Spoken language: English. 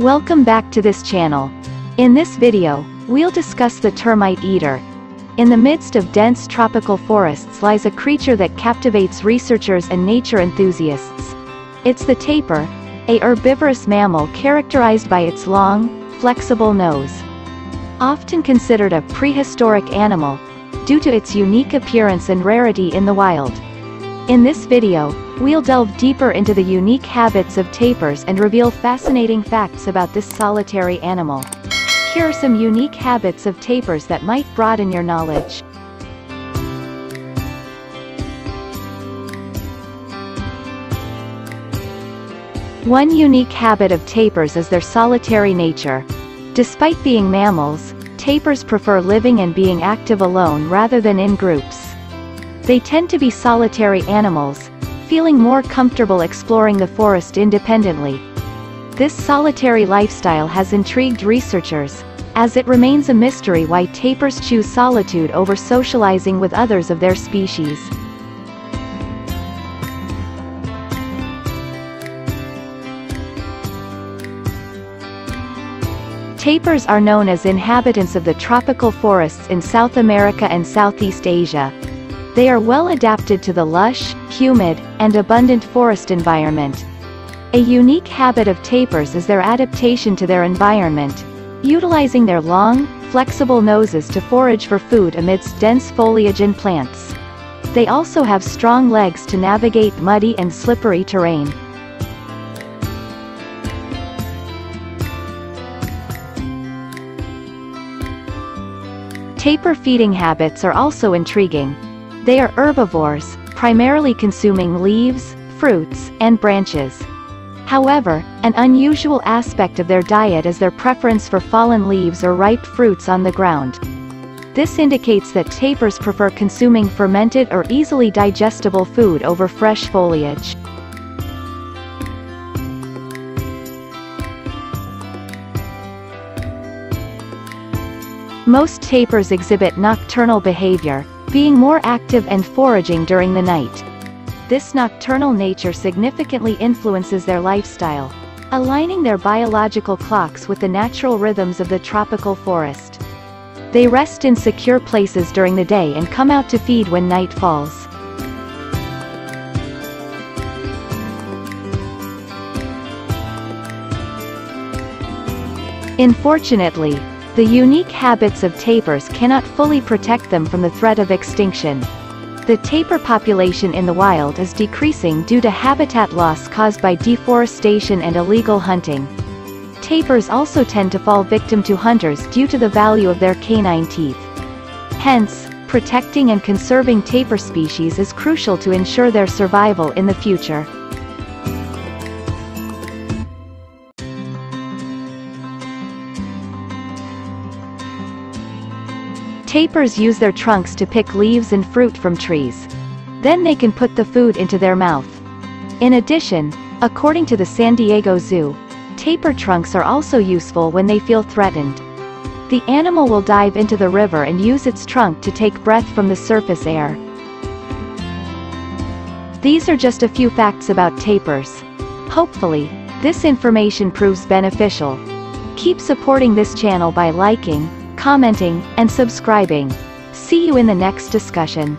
Welcome back to this channel. In this video, we'll discuss the termite eater. In the midst of dense tropical forests lies a creature that captivates researchers and nature enthusiasts. It's the tapir, a herbivorous mammal characterized by its long, flexible nose. Often considered a prehistoric animal, due to its unique appearance and rarity in the wild. In this video, we'll delve deeper into the unique habits of tapirs and reveal fascinating facts about this solitary animal. Here are some unique habits of tapirs that might broaden your knowledge. One unique habit of tapirs is their solitary nature. Despite being mammals, tapirs prefer living and being active alone rather than in groups. They tend to be solitary animals, feeling more comfortable exploring the forest independently. This solitary lifestyle has intrigued researchers, as it remains a mystery why tapirs choose solitude over socializing with others of their species. Tapirs are known as inhabitants of the tropical forests in South America and Southeast Asia. They are well adapted to the lush, humid, and abundant forest environment. A unique habit of tapirs is their adaptation to their environment, utilizing their long, flexible noses to forage for food amidst dense foliage and plants. They also have strong legs to navigate muddy and slippery terrain. Tapir feeding habits are also intriguing. They are herbivores, primarily consuming leaves, fruits, and branches. However, an unusual aspect of their diet is their preference for fallen leaves or ripe fruits on the ground. This indicates that tapirs prefer consuming fermented or easily digestible food over fresh foliage. Most tapirs exhibit nocturnal behavior, being more active and foraging during the night. This nocturnal nature significantly influences their lifestyle, aligning their biological clocks with the natural rhythms of the tropical forest. They rest in secure places during the day and come out to feed when night falls. Unfortunately, the unique habits of tapirs cannot fully protect them from the threat of extinction. The tapir population in the wild is decreasing due to habitat loss caused by deforestation and illegal hunting. Tapirs also tend to fall victim to hunters due to the value of their canine teeth. Hence, protecting and conserving tapir species is crucial to ensure their survival in the future. Tapirs use their trunks to pick leaves and fruit from trees. Then they can put the food into their mouth. In addition, according to the San Diego Zoo, tapir trunks are also useful when they feel threatened. The animal will dive into the river and use its trunk to take breath from the surface air. These are just a few facts about tapirs. Hopefully, this information proves beneficial. Keep supporting this channel by liking, commenting, and subscribing. See you in the next discussion.